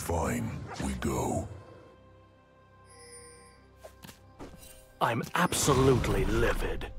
Fine, we go. I'm absolutely livid.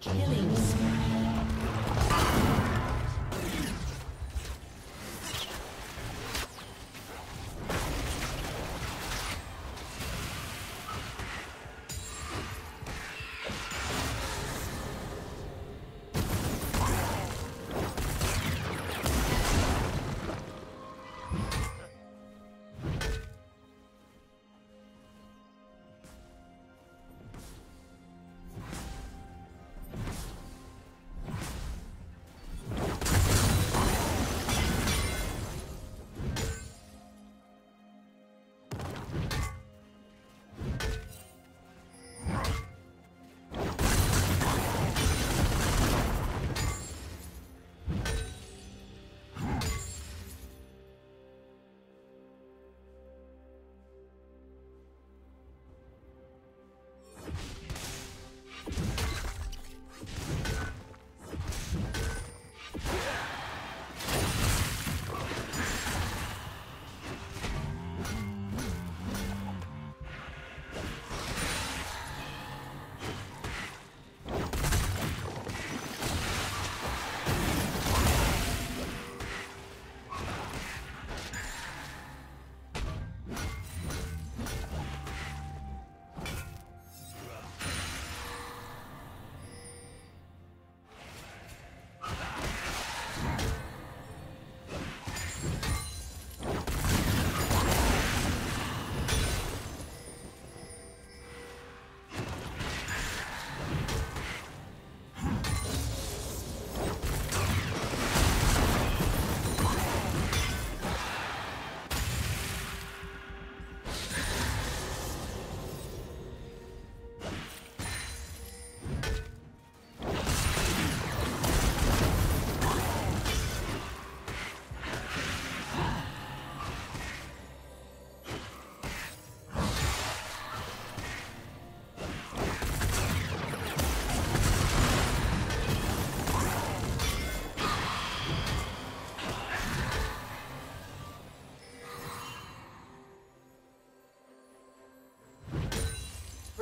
Killing spree.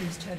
team's turret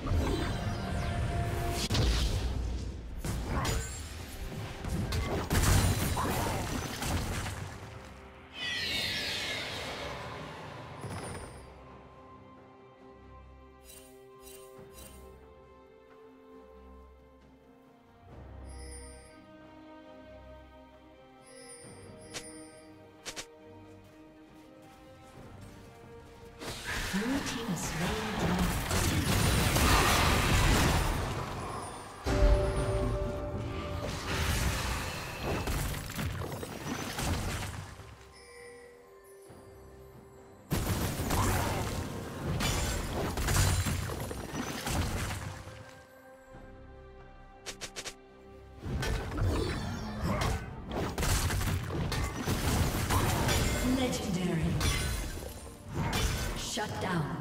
Shut down.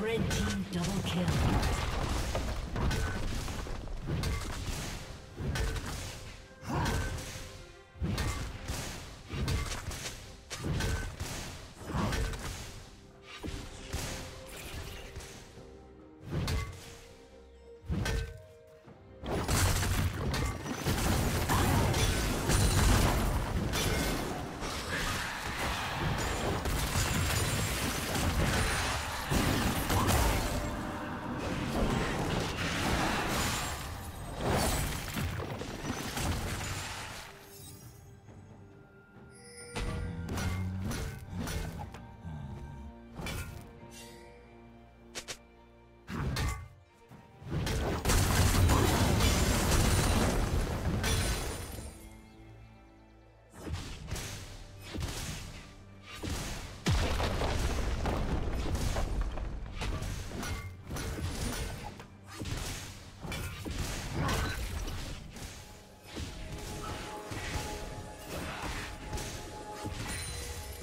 Red team double kill.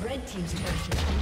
Red team's turret has been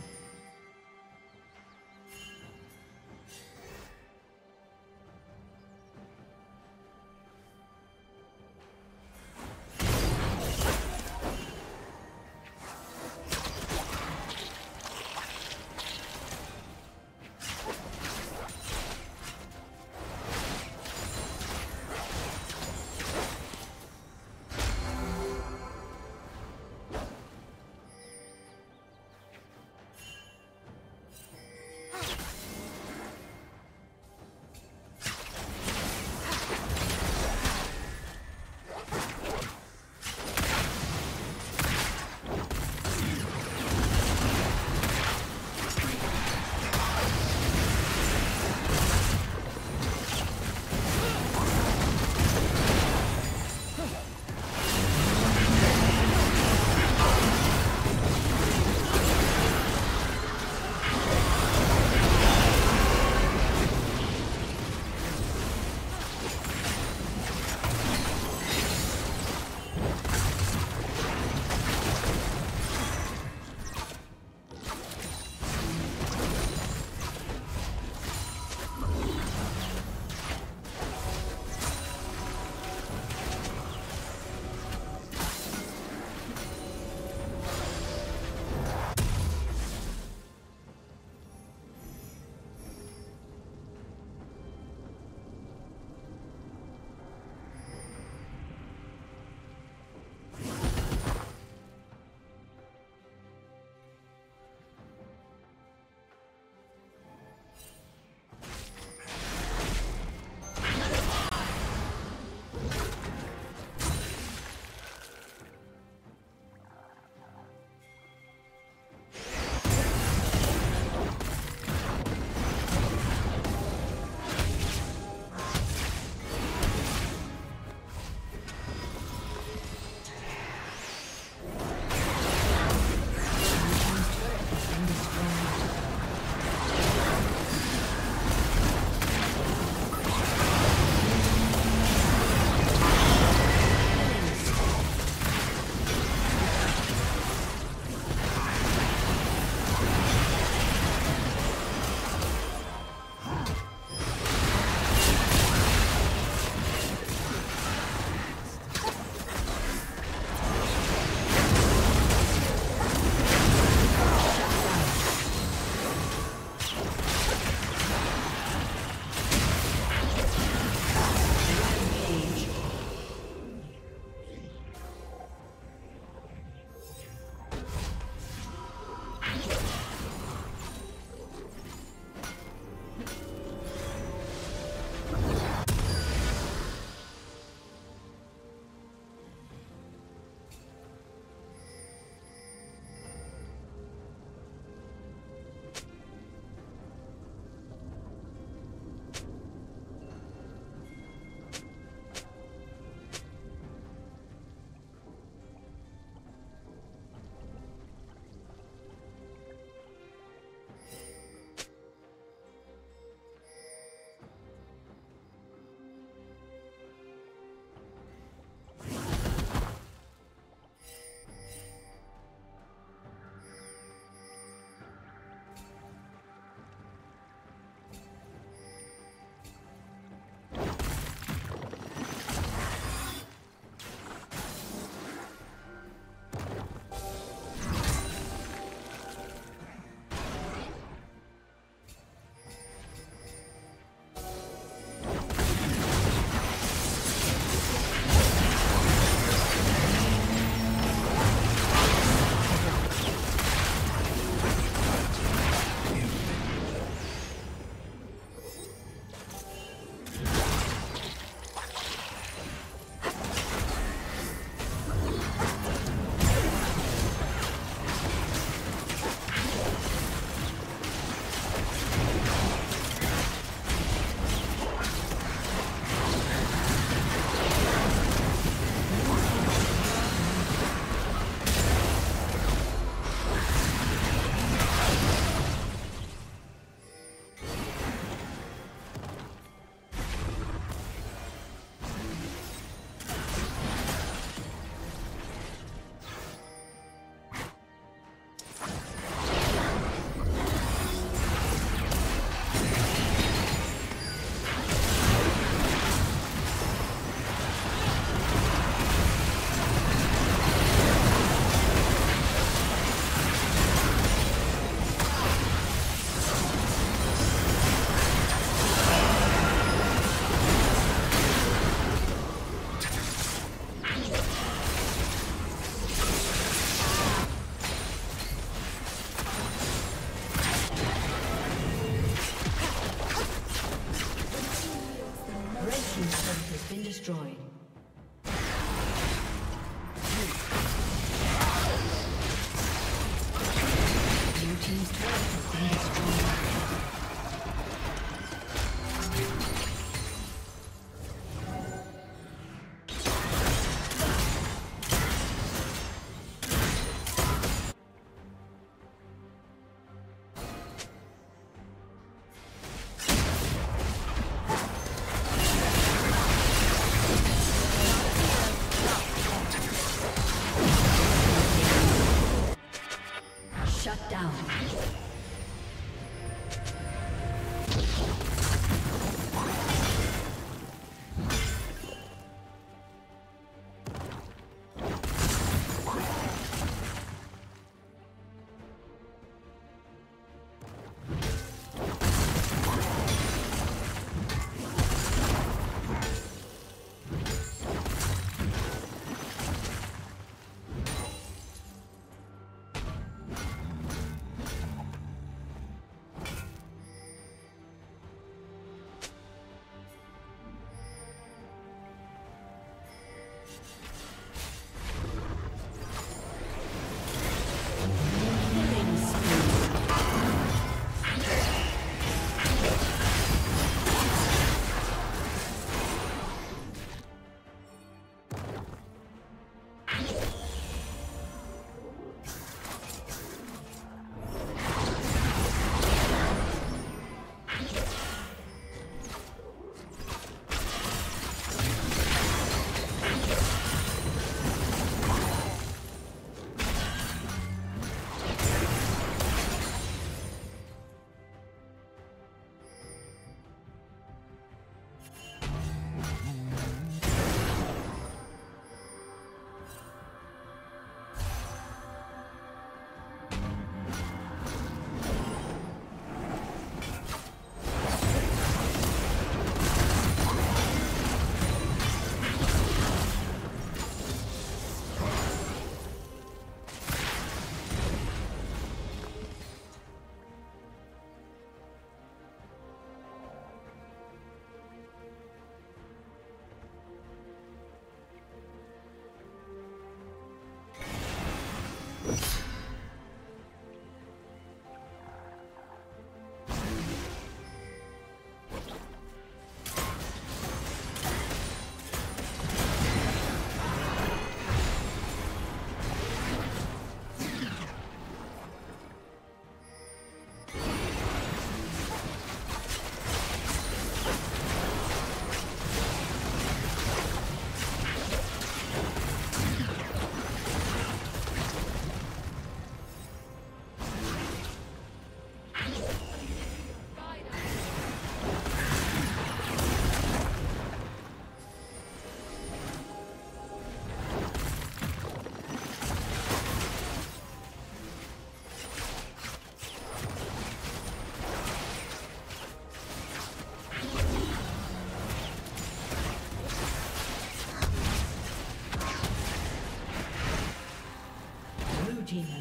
Shut down.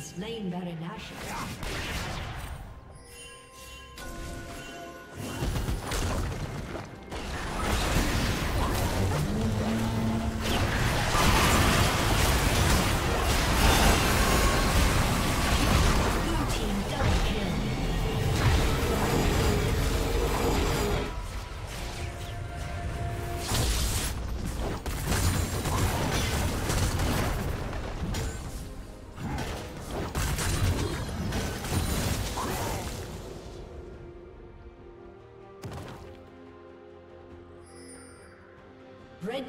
Slain Baron Nashor. Red